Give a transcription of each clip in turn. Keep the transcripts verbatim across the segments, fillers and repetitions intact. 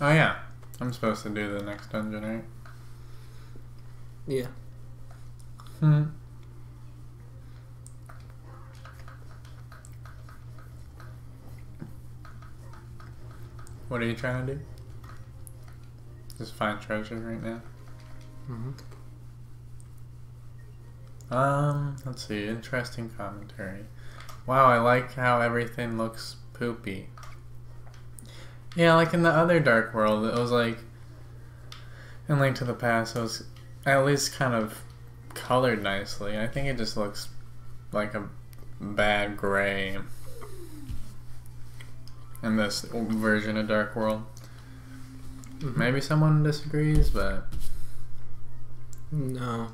Oh yeah, I'm supposed to do the next dungeon, right? Yeah. Hmm. What are you trying to do? Just find treasure right now. Mm-hmm. Um, let's see. Interesting commentary. Wow, I like how everything looks poopy. Yeah, like in the other Dark World, it was like... in Link to the Past, it was at least kind of colored nicely. I think it just looks like a bad gray in this version of Dark World. Mm-hmm. Maybe someone disagrees, but... No.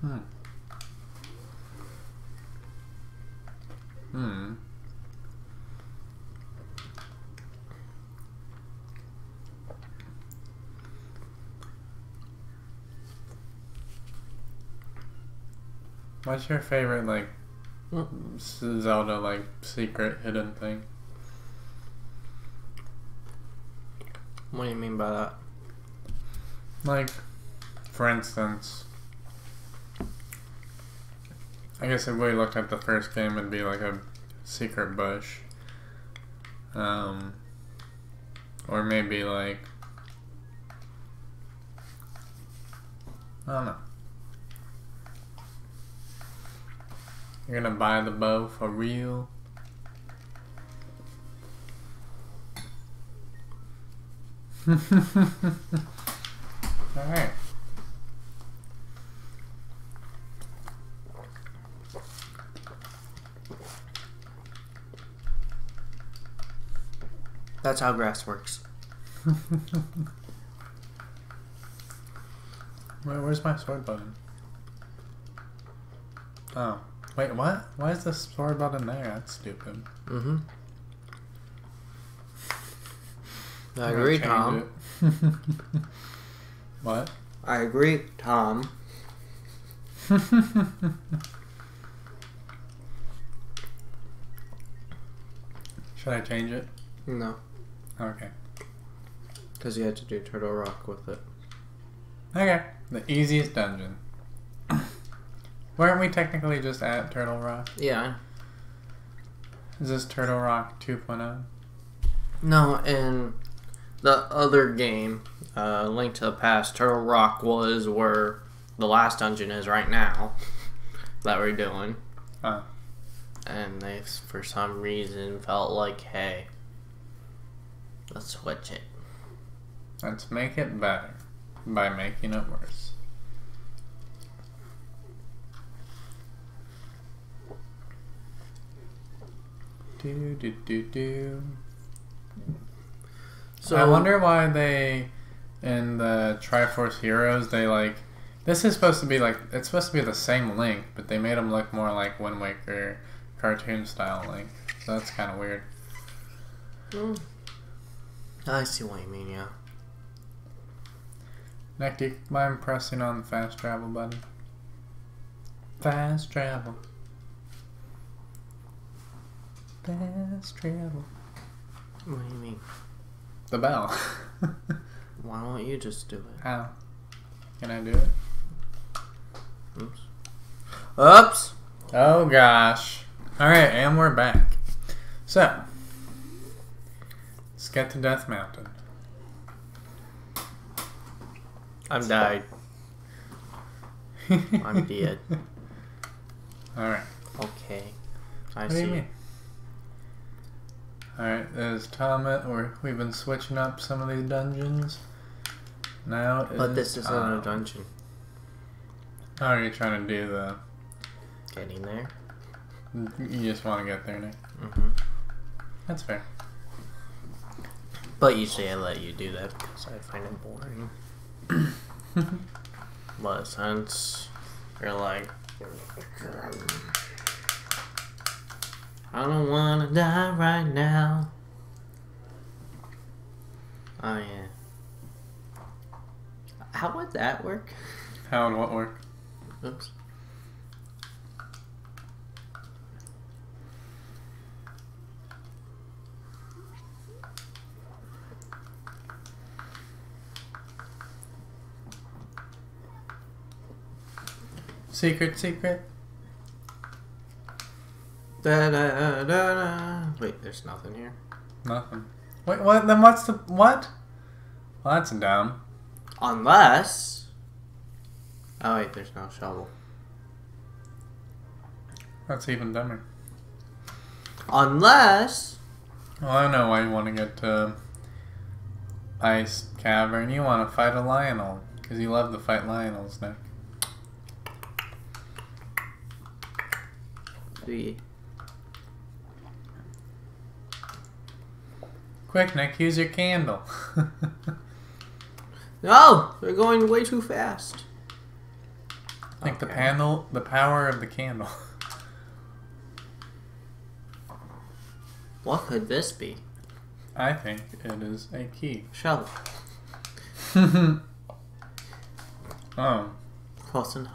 Hmm. Hmm. What's your favorite, like, Zelda, like, secret hidden thing? What do you mean by that? Like, for instance, I guess if we looked at the first game, it'd be like a secret bush. Um, or maybe like, I don't know. You're gonna buy the bow for real? Alright. That's how grass works. Where, where's my sword button? Oh. Wait, what? Why is the sword button there? That's stupid. Mm-hmm. I agree, Tom. What? I agree, Tom. Should I change it? No. Okay. Because you had to do Turtle Rock with it. Okay. The easiest dungeon. Weren't we technically just at Turtle Rock? Yeah. Is this Turtle Rock two point oh? No, in the other game, uh, Link to the Past, Turtle Rock was where the last dungeon is right now that we're doing. Huh. And they, for some reason, felt like, hey, let's switch it. Let's make it better by making it worse. Do, do, do, do. So I wonder why they in the Triforce Heroes they like this is supposed to be like it's supposed to be the same Link, but they made him look more like Wind Waker cartoon style Link. So that's kind of weird. Mm. I see what you mean, yeah. Nick, do you mind pressing on the fast travel button? Fast travel. Fast travel. What do you mean? The bell. Why don't you just do it? How? Can I do it? Oops. Oops! Oh gosh. Alright, and we're back. So, let's get to Death Mountain. I'm died. I'm dead. Alright. Okay. I what see. Do you mean? Alright, there's Thomas, or we've been switching up some of these dungeons. Now it's But this isn't um, a dungeon. How are you trying to do the... Getting there? You just want to get there, Nick. Mm-hmm. That's fair. But usually I let you do that because I find it boring. But since you're like... I don't wanna die right now. Oh yeah. How would that work? How would what work? Oops. Secret, secret. Da da da da. Wait, there's nothing here. Nothing. Wait, what? Then what's the what? Well, that's dumb. Unless. Oh wait, there's no shovel. That's even dumber. Unless. Well, I know why you want to get to Ice Cavern. You want to fight a Lynel because you love to fight Lynels, Nick. Three. Quick, Nick, use your candle. No! They're going way too fast. I think okay. the panel, the power of the candle. What could this be? I think it is a key. Shovel. Oh. Close enough.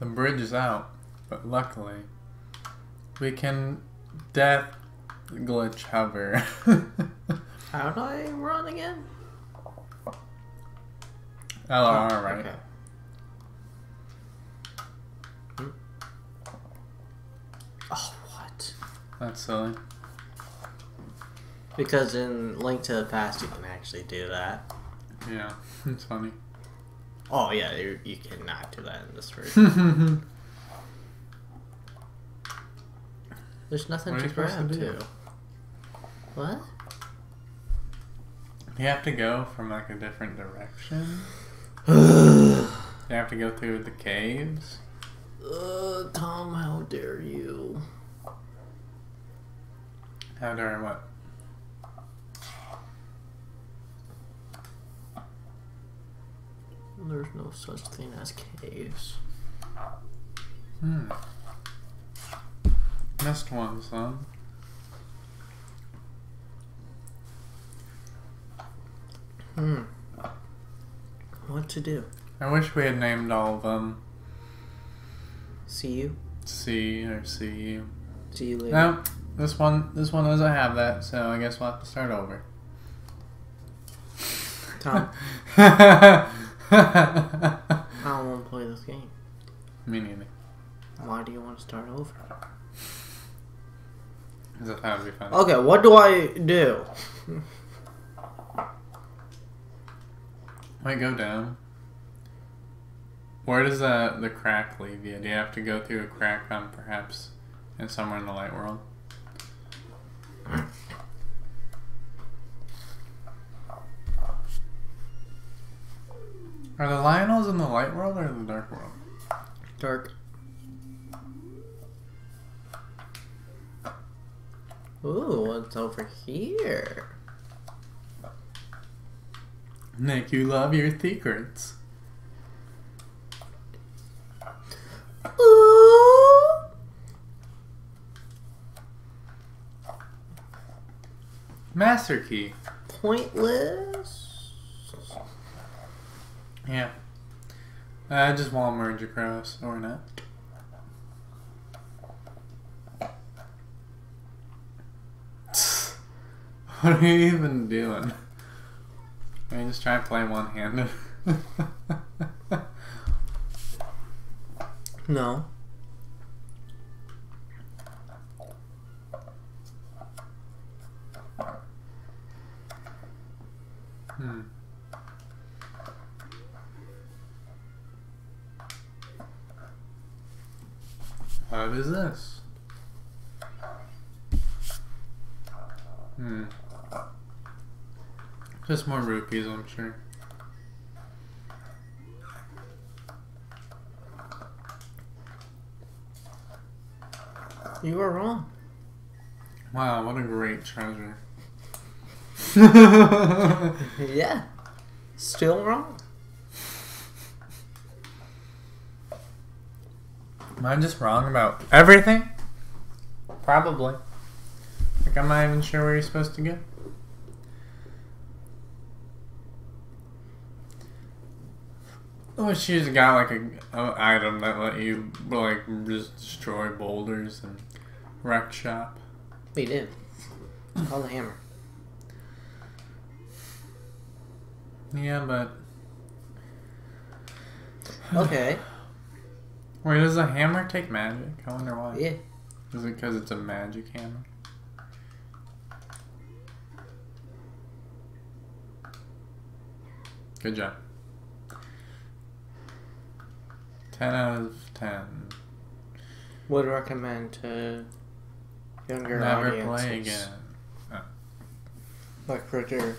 The bridge is out, but luckily we can death glitch hover. How do I run again? Oh, oh all right. Okay. Oh, what? That's silly. Because in Link to the Past, you can actually do that. Yeah, it's funny. Oh yeah, you, you cannot do that in this version. There's nothing what to grab to. Do? What? You have to go from like a different direction. You have to go through the caves. Uh, Tom, how dare you? How dare I what? There's no such thing as caves. Hmm. Missed one, son. Hmm. What to do? I wish we had named all of them. See you? See or see you. See you later. No, this one, this one doesn't have that, so I guess we'll have to start over. Tom. I don't want to play this game. Me neither. Why do you want to start over? Because I thought it would be fun. Okay, what do I do? Wait, go down. Where does the, the crack leave you? Do you have to go through a crack on perhaps and somewhere in the light world? Are the Lynels in the light world or the dark world? Dark. Ooh, what's over here? Nick, you love your secrets. Ooh. Master Key. Pointless. Yeah. Uh, just wall merge across, or not. What are you even doing? I mean, just try and play one-handed. No. Hmm. What is this? Hmm. Just more rupees, I'm sure. You were wrong. Wow, what a great treasure. Yeah. Still wrong. Am I just wrong about everything? Probably. Like, I'm not even sure where you're supposed to go. I wish she just got, like, an item that let you, like, just destroy boulders and wreck shop. We did. Call the hammer. Yeah, but... okay. Wait, does a hammer take magic? I wonder why. Yeah. Is it because it's a magic hammer? Good job. ten out of ten. Would recommend to younger Never audiences. Play again. Oh. Like Roger.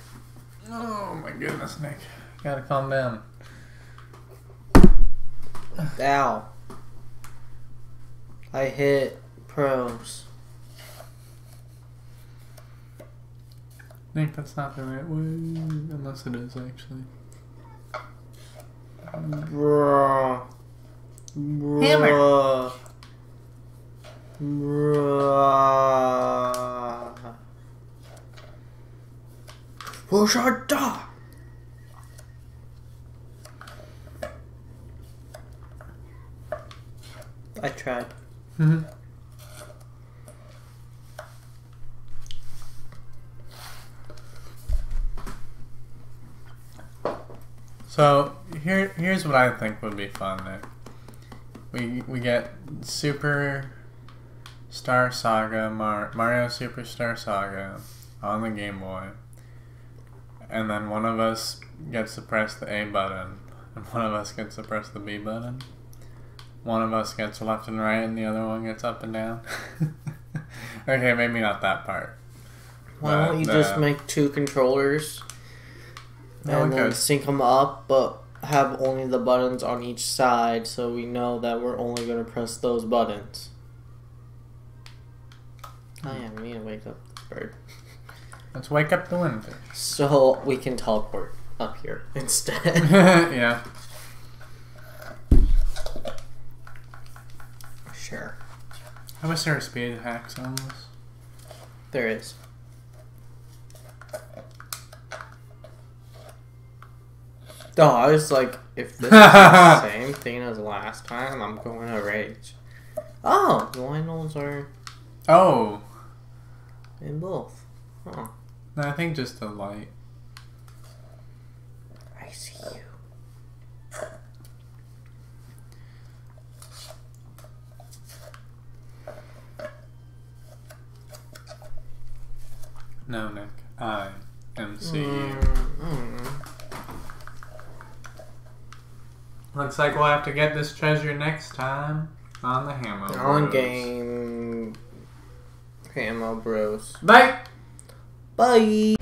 Oh my goodness, Nick. Gotta calm down. Ow. I hit pros. Nick, that's not the right way. Unless it is, actually. Bruh. Bruh. Hammer! Bruh. Pushada! I tried. Mm-hmm. So here, here's what I think would be fun. Nick. We we get Super Star Saga, Mar Mario Super Star Saga on the Game Boy, and then one of us gets to press the A button, and one of us gets to press the B button. One of us gets left and right, and the other one gets up and down. Okay, maybe not that part. Why don't you the, just make two controllers? No and then goes. Sync them up, but have only the buttons on each side, so we know that we're only going to press those buttons. Oh yeah, we need to wake up the bird. Let's wake up the windfish. So we can teleport up here instead. Yeah. Sure. I wish there were speed hacks on this. There is. No, I was like, if this is the same thing as last time, I'm going to rage. Oh, the Lynels are... oh. In both. Huh. No, I think just the light. I see you. No, Nick. I am seeing you. Mm-hmm. Looks like we'll have to get this treasure next time on the Hammo Bros. On Game Hammo Bros. Bye! Bye!